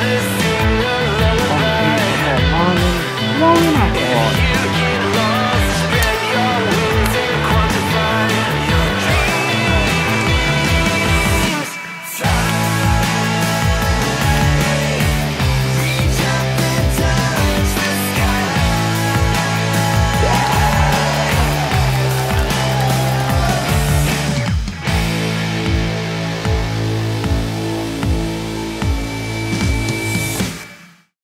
That is